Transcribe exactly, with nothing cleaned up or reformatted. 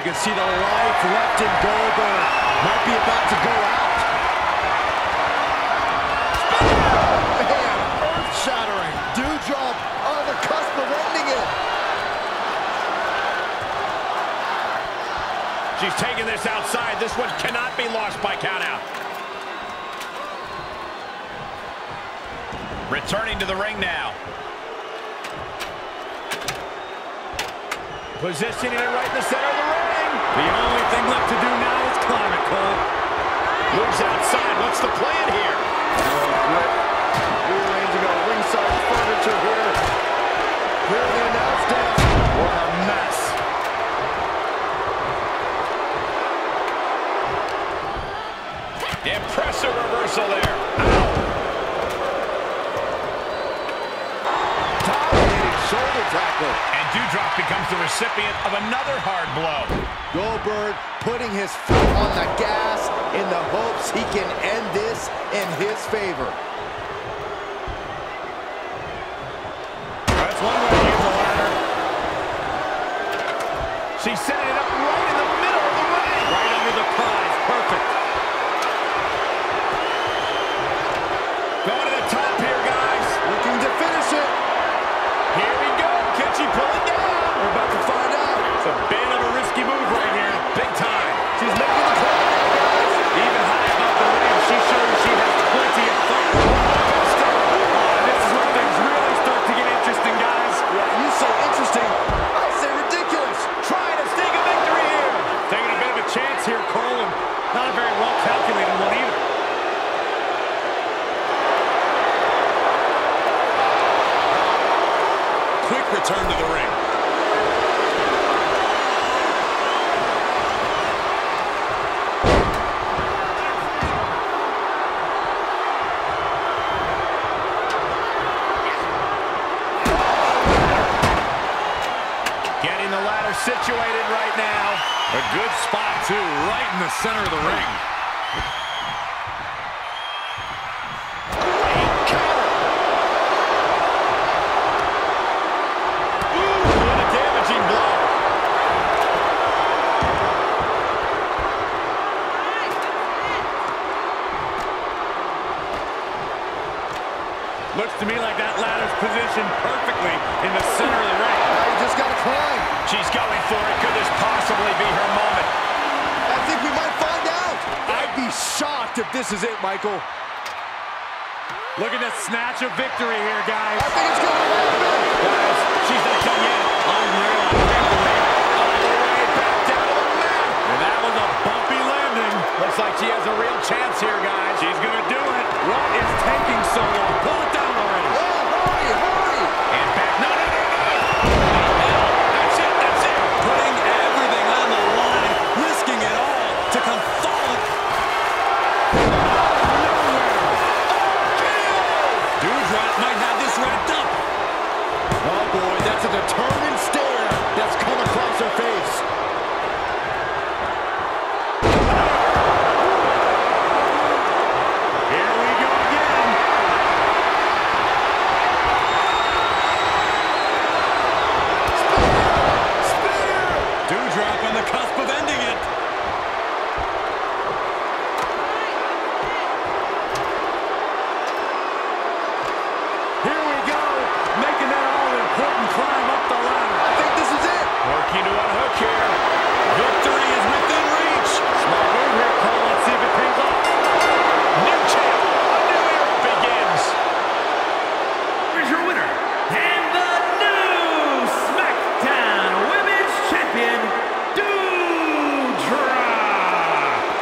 You can see the life left in Goldberg. Might be about to go out. Man, earth shattering. Doudrop on the cusp of ending it. She's taking this outside. This one cannot be lost by countout. Returning to the ring now. Positioning it right in the center of the ring. The only thing left to do now is climb it, Cole. Moves outside. What's the plan here? Rearranging our ringside furniture here. Clearly the announce desk. What a mess. Impressive reversal there. Shoulder tackle. And Doudrop becomes the recipient of another hard blow. Goldberg putting his foot on the gas in the hopes he can end this in his favor. That's one way to use the ladder. She's setting it up right in the middle of the ring. Right under the prize. Perfect. Going to the top here, guys. Looking to finish it. Here we go. Can she pull it down? We're about to find out. It's a bit of a risky move right here. Big time. She's making the play. Even high above the rim, she shows she has plenty of fire. This is where things really start to get interesting, guys. Yeah, you say interesting. I say ridiculous. Trying to sneak a victory here. Taking a bit of a chance here, Cole, and not a very well calculated one either. Return to the ring. Getting the ladder situated right now. A good spot, too, right in the center of the ring. Looks to me like that ladder's positioned perfectly in the center of the ring. You just got to climb. She's going for it. Could this possibly be her moment? I think we might find out. I'd be shocked if this is it, Michael. Look at that snatch of victory here, guys. I think it's going to happen. Guys, she's not done yet. Unreal. I can't believe it. All the way back down to the mat. And that was a bumpy landing. Looks like she has a real chance here.